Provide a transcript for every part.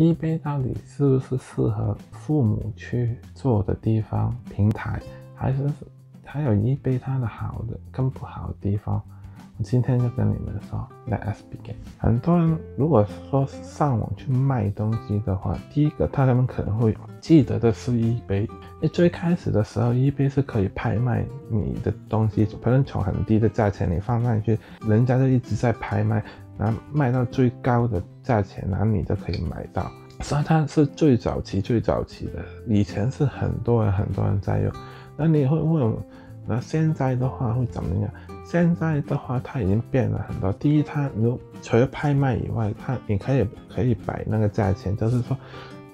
eBay 到底是不是适合父母去做的地方平台，还有eBay它的好的跟不好的地方？我今天就跟你们说 ，Let us begin。很多人如果说上网去卖东西的话，第一个他们可能会记得的是eBay。最开始的时候 ，eBay 是可以拍卖你的东西，可能从很低的价钱你放上去，人家就一直在拍卖。 然后卖到最高的价钱，然后你就可以买到，所以它是最早期的。以前是很多人在用，那你会问我，那现在的话会怎么样？现在的话它已经变了很多。第一，它除了拍卖以外，你可以摆那个价钱，就是说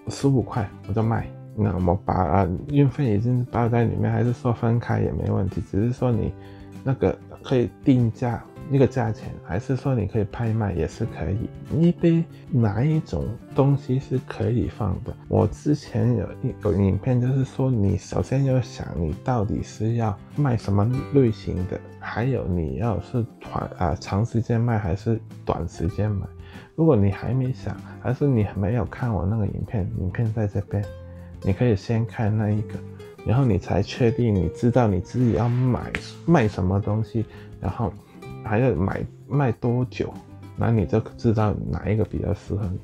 15块我就卖，那我把运费已经包在里面，还是说分开也没问题，只是说你那个可以定价。 一个价钱，还是说你可以拍卖也是可以。eBay哪一种东西是可以放的？我之前有影片，就是说你首先要想你到底是要卖什么类型的，还有你要是长时间卖还是短时间买。如果你还没想，还是你没有看我那个影片，影片在这边，你可以先看那一个。 然后你才确定，你知道你自己要卖什么东西，然后还要卖多久，那你就知道哪一个比较适合你。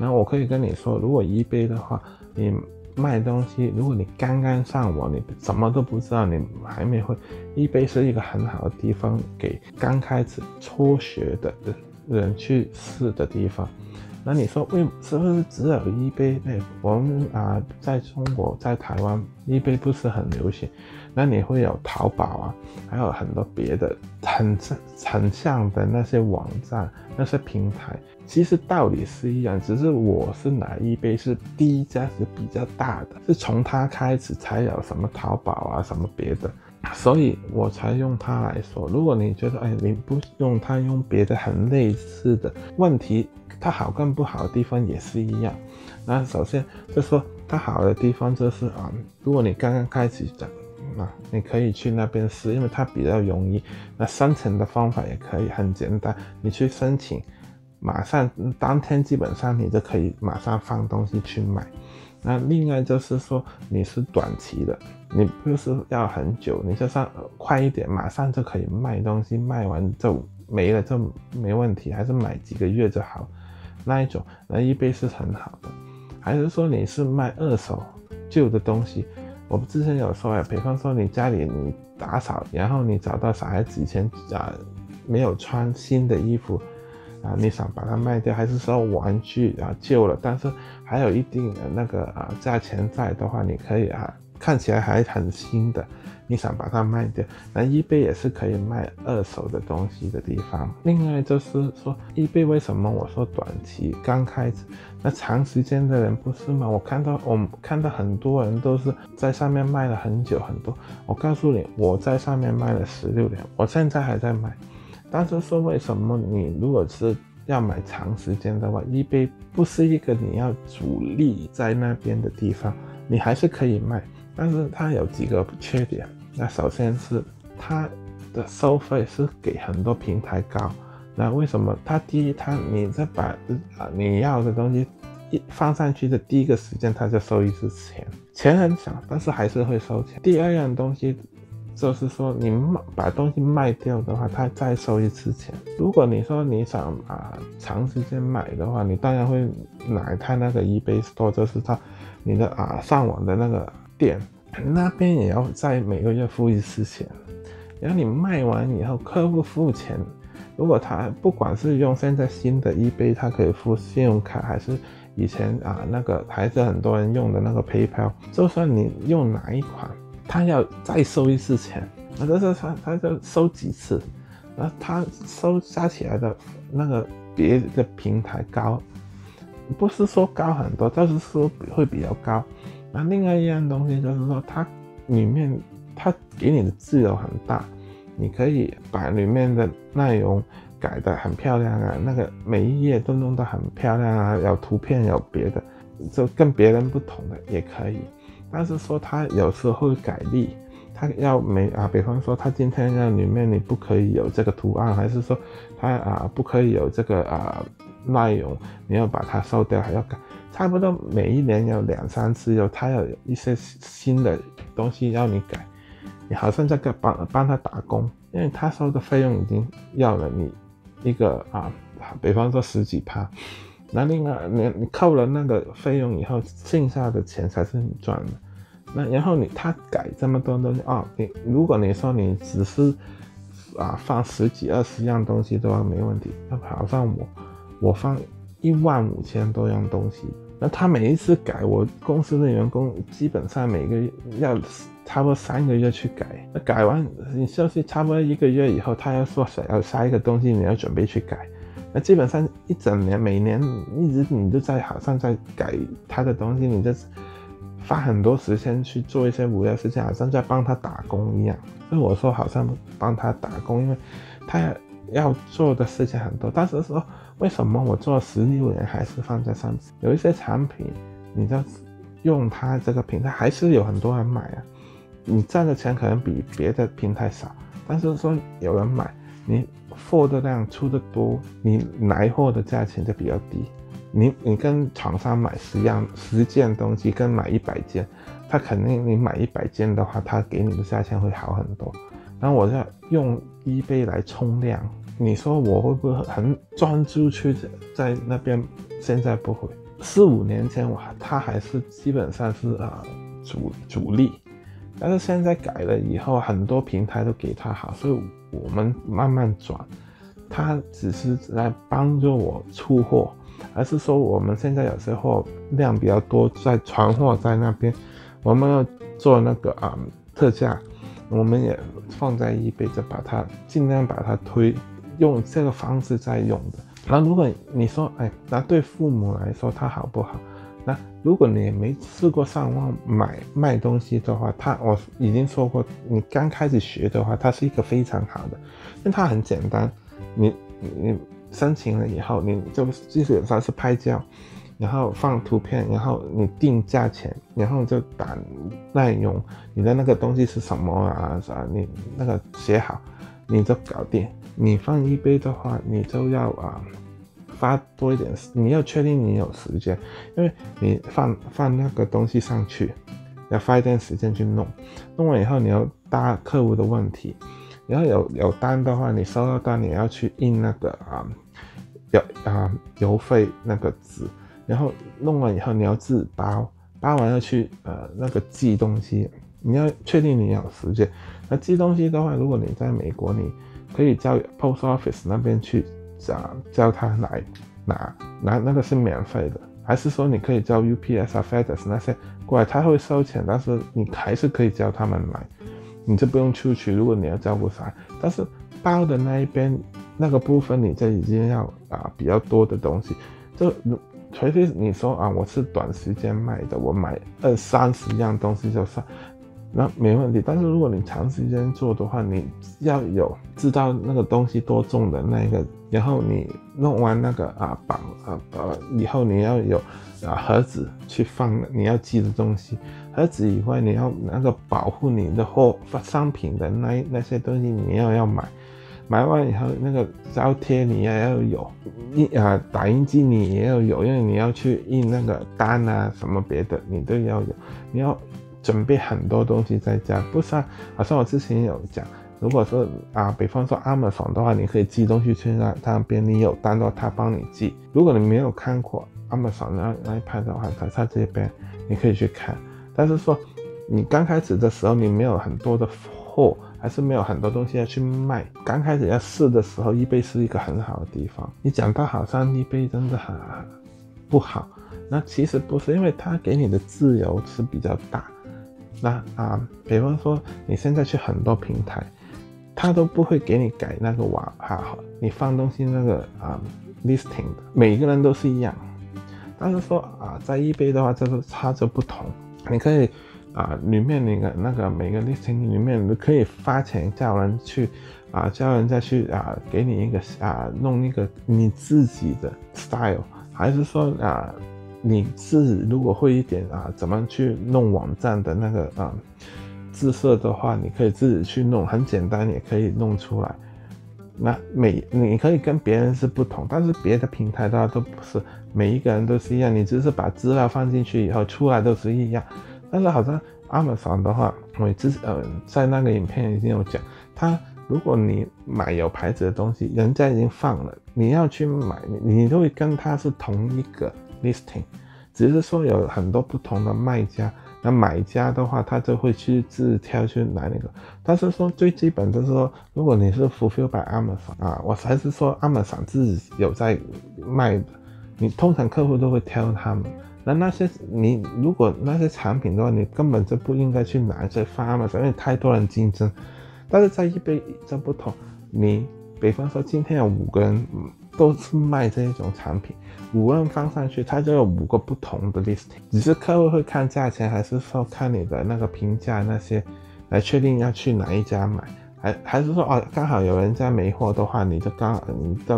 那我可以跟你说，如果eBay的话，你卖东西，如果你刚刚上网，你什么都不知道，你还没会，eBay是一个很好的地方，给刚开始初学的人去试的地方。 那你说是不是只有eBay？我们在中国，在台湾eBay不是很流行。那你会有淘宝啊，还有很多别的很像的那些网站、那些平台，其实道理是一样，只是我是拿eBay是第一家是比较大的，是从它开始才有什么淘宝啊，什么别的。 所以我才用它来说。如果你觉得你不用它，用别的很类似的问题，它好跟不好的地方也是一样。那首先就说它好的地方就是如果你刚刚开始的，你可以去那边试，因为它比较容易。那申请的方法也可以很简单，你去申请，马上当天基本上你就可以马上放东西去买。 那另外就是说，你是短期的，你不是要很久，你就算快一点，马上就可以卖东西，卖完就没了，就没问题，还是买几个月就好，那一种，那eBay是很好的。还是说你是卖二手旧的东西？我之前有说比方说你家里你打扫，然后你找到小孩子以前没有穿新的衣服。 你想把它卖掉，还是说玩具旧了，但是还有一定的那个价钱在的话，你可以看起来还很新的，你想把它卖掉，那eBay也是可以卖二手的东西的地方。另外就是说eBay为什么我说短期刚开始，那长时间的人不是吗？我看到很多人都是在上面卖了很久很多。我告诉你，我在上面卖了16年，我现在还在卖。 但是说，为什么你如果是要买长时间的话，eBay不是一个你要主力在那边的地方，你还是可以卖，但是它有几个缺点。那首先是它的收费是给很多平台高。那为什么？它第一，你在把你要的东西一放上去的第一个时间，它就收一次钱，钱很小，但是还是会收钱。第二样东西。 就是说，你把东西卖掉的话，他再收一次钱。如果你说你想长时间买的话，你当然会来看那个eBay Store， 就是你的上网的那个店，那边也要在每个月付一次钱。然后你卖完以后，客户付钱，如果他不管是用现在新的eBay， 他可以付信用卡还是。 以前那个还是很多人用的那个 PayPal， 就算你用哪一款，他要再收一次钱，那就是他就收几次，那他收加起来的那个别的平台高，不是说高很多，就是说会比较高。那另外一样东西就是说，它里面它给你的自由很大，你可以把里面的内容。 改的很漂亮啊，那个每一页都弄得很漂亮啊，有图片有别的，就跟别人不同的也可以。但是说他有时候会改例，他要比方说他今天要里面你不可以有这个图案，还是说他不可以有这个内容，你要把它收掉，还要改，差不多每一年有2、3次，它有一些新的东西要你改，你好像在帮他打工，因为他收的费用已经要了你一个比方说10几%，那另外你扣了那个费用以后，剩下的钱才是你赚的。那然后他改这么多东西如果你说你只是放10几20样东西都没问题，那好像我放15000多样东西，那他每一次改，我公司的员工基本上每个月要差不多3个月去改，那改完你休息差不多1个月以后，他又说想要下一个东西，你要准备去改，那基本上一整年每年一直你就在好像在改他的东西，你就花很多时间去做一些无聊事情，好像在帮他打工一样。所以我说好像帮他打工，因为他要做的事情很多。但是说为什么我做16年还是放在上面？有一些产品，你就用它这个平台还是有很多人买啊。你赚的钱可能比别的平台少，但是说有人买，你货的量出的多，你来货的价钱就比较低。你跟厂商买10件东西跟买100件，他肯定你买100件的话，他给你的价钱会好很多。然后我就用 eBay 来冲量，你说我会不会很专注去在那边？现在不会。4、5年前他还是基本上是主力，但是现在改了以后，很多平台都给他好，所以我们慢慢转，他只是来帮助我出货。而是说我们现在有些货量比较多，在传货在那边，我们要做那个特价，我们也放在eBay，就把它尽量把它推，用这个方式在用的。那如果你说那对父母来说它好不好？那如果你没试过上网卖东西的话，我已经说过，你刚开始学的话，它是一个非常好的，因为它很简单，你申请了以后，你就基本上是拍照，然后放图片，然后你定价钱，然后就打内容，你的那个东西是什么你那个写好，你就搞定。你放eBay的话，你就要发多一点，你要确定你有时间，因为你放那个东西上去，要花一点时间去弄，弄完以后你要答客户的问题。然后有单的话，你收到单，你要去印那个邮费那个纸，然后弄完以后你要自包，包完要去那个寄东西，你要确定你有时间。那寄东西的话，如果你在美国，你可以叫 Post Office 那边去叫他来拿，那个是免费的，还是说你可以叫 UPS FedEx 那些过来，他会收钱，但是你还是可以叫他们来。你就不用出去，如果你要照顾啥，但是包的那一边那个部分，你就已经要比较多的东西，就除非你说我是短时间卖的，我买20、30样东西就算，那没问题。但是如果你长时间做的话，你要有知道那个东西多重的那个，然后你弄完那个绑以后，你要有盒子去放你要寄的东西。盒子以外，你要那个保护你的货商品的那些东西，你要买，买完以后那个胶贴你也要有，打印机你也要有，因为你要去印那个单什么别的你都要有，你要准备很多东西在家，不是好像我之前有讲，如果说比方说 Amazon 的话，你可以寄东西去那边，你有单的话他帮你寄。如果你没有看过 Amazon 那一派的话，他这边你可以去看。但是说你刚开始的时候，你没有很多的货，还是没有很多东西要去卖，刚开始要试的时候，eBay是一个很好的地方。你讲到好像eBay真的很不好，那其实不是，因为它给你的自由是比较大。那比方说你现在去很多平台，它都不会给你改那个你放东西那个listing 的，每个人都是一样。但是说在eBay的话，它就不同。你可以里面你的那个每个 listing 里面，你可以发钱叫人去叫人家去给你一个弄一个你自己的 style， 还是说你自己如果会一点怎么去弄网站的那个自设的话，你可以自己去弄，很简单也可以弄出来。那你可以跟别人是不同，但是别的平台的话都不是每一个人都是一样，你只是把资料放进去以后出来都是一样。但是好像 Amazon 的话，我之前在那个影片已经有讲，它如果你买有牌子的东西，人家已经放了，你要去买，你就会跟它是同一个 listing， 只是说有很多不同的卖家。那买家的话，他就会去自挑去拿那个。但是说最基本就是说，如果你是 fulfill by Amazon 啊，我还是说 Amazon 自己有在卖的，你通常客户都会挑他们。那些你如果那些产品的话，你根本就不应该去拿去发 Amazon， 因为太多人竞争。但是在eBay就不同，你比方说今天有五个人都是卖这一种产品，五个人放上去，它就有五个不同的 listing， 只是客户会看价钱，还是说看你的那个评价那些，来确定要去哪一家买，还是说哦刚好有人家没货的话，你就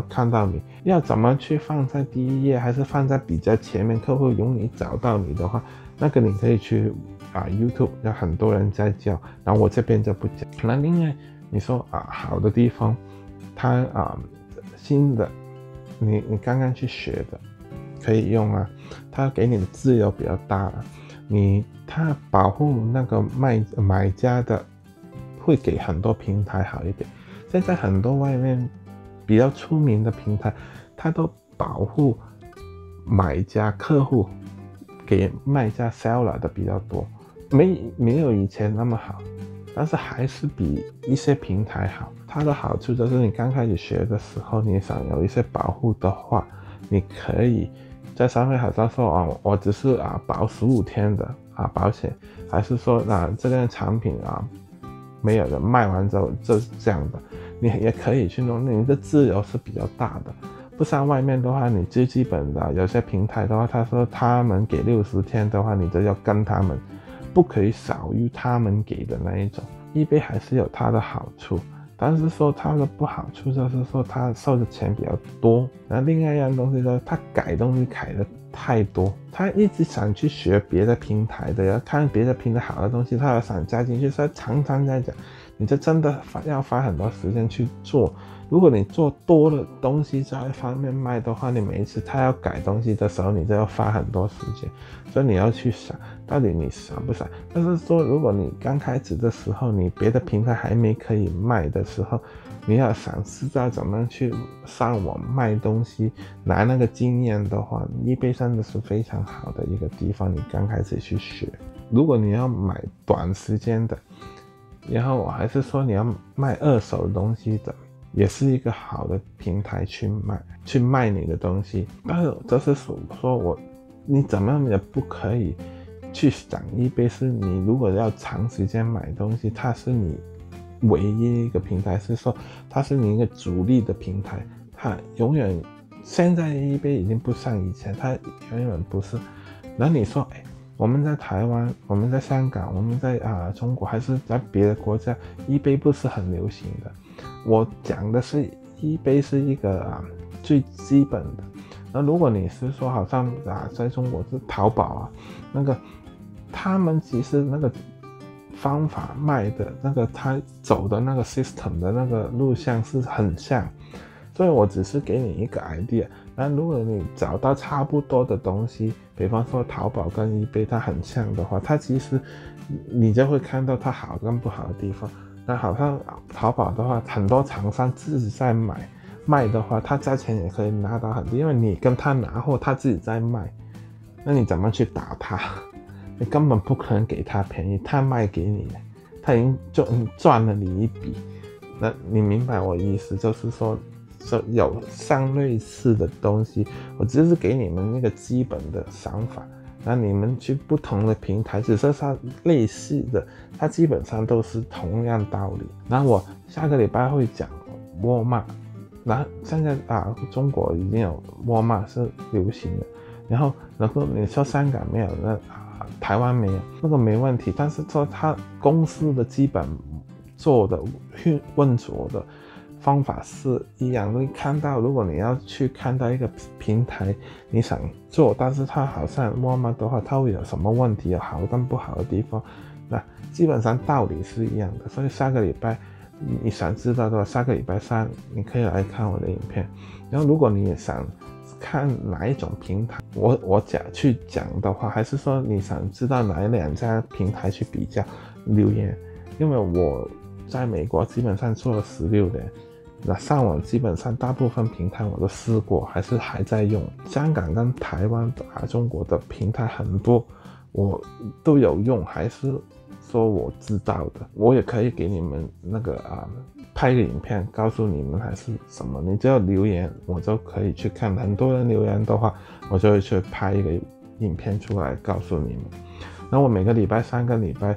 看到你要怎么去放在第一页，还是放在比较前面，客户容易找到你的话，那个你可以去YouTube 有很多人在教，然后我这边就不讲。那另外你说好的地方，它新的。你刚刚去学的可以用啊，它给你的自由比较大了，它保护那个买家的会给很多平台好一点。现在很多外面比较出名的平台，它都保护买家客户给卖家 seller 的比较多，没有以前那么好，但是还是比一些平台好。它的好处就是你刚开始学的时候，你想有一些保护的话，你可以在上面好像说我只是保15天的保险，还是说这件产品没有人卖完之后就是这样的，你也可以去弄，你的自由是比较大的。不像外面的话，你最基本的有些平台的话，他说他们给60天的话，你就要跟他们，不可以少于他们给的那一种。eBay 还是有它的好处，但是说它的不好处就是说它收的钱比较多。那另外一样东西就是它改东西改的太多，它一直想去学别的平台的，要看别的平台好的东西，它要想加进去，所以常常在讲，你就真的要花很多时间去做。如果你做多了东西在一方面卖的话，你每一次他要改东西的时候，你就要花很多时间，所以你要去想到底你想不想。但是说如果你刚开始的时候，你别的平台还没可以卖的时候，你要想知道怎么去上网卖东西，拿那个经验的话，eBay真的是非常好的一个地方，你刚开始去学。如果你要买短时间的，然后我还是说你要卖二手东西的，也是一个好的平台去卖你的东西。但是这是说你怎么样也不可以去想eBay是你如果要长时间买东西，它是你唯一一个平台，是说它是你一个主力的平台，它永远现在eBay已经不像以前，它永远不是。那你说我们在台湾，我们在香港，我们在中国，还是在别的国家，eBay不是很流行的。我讲的是eBay是一个最基本的。那如果你是说好像在中国是淘宝那个他们其实那个方法卖的那个他走的那个 system 的那个路线是很像，所以我只是给你一个 idea。那如果你找到差不多的东西，比方说淘宝跟eBay它很像的话，它其实你就会看到它好跟不好的地方。那好像淘宝的话，很多厂商自己在卖的话，他价钱也可以拿到很低，因为你跟他拿货，他自己在卖，那你怎么去打他？你根本不可能给他便宜，他卖给你，他已经赚了你一笔。那你明白我意思，就是说有相类似的东西，我只是给你们那个基本的想法。那你们去不同的平台，只是它类似的，它基本上都是同样道理。那我下个礼拜会讲沃尔玛，那现在中国已经有沃尔玛是流行的，然后你说香港没有，那台湾没有，那个没问题。但是说它公司的基本做的运作的方法是一样的。看到如果你要去看到一个平台，你想做，但是它好像沃尔玛的话，它会有什么问题，有好跟不好的地方，那基本上道理是一样的。所以下个礼拜你想知道的话，下个礼拜三你可以来看我的影片。然后如果你也想看哪一种平台，我去讲的话，还是说你想知道哪两家平台去比较，留言。因为我在美国基本上做了16年，那上网基本上大部分平台我都试过，还在用。香港跟台湾打中国的平台很多，我都有用，还是说我知道的。我也可以给你们那个拍个影片告诉你们还是什么，你只要留言我就可以去看。很多人留言的话，我就会去拍一个影片出来告诉你们。那我每个礼拜三跟礼拜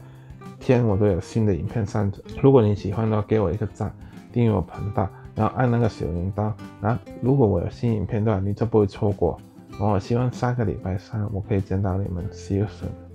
天我都有新的影片上传，如果你喜欢的话，给我一个赞，订阅我频道，然后按那个小铃铛，然后如果我有新影片的话，你就不会错过。然后我希望下个礼拜三我可以见到你们，See you soon。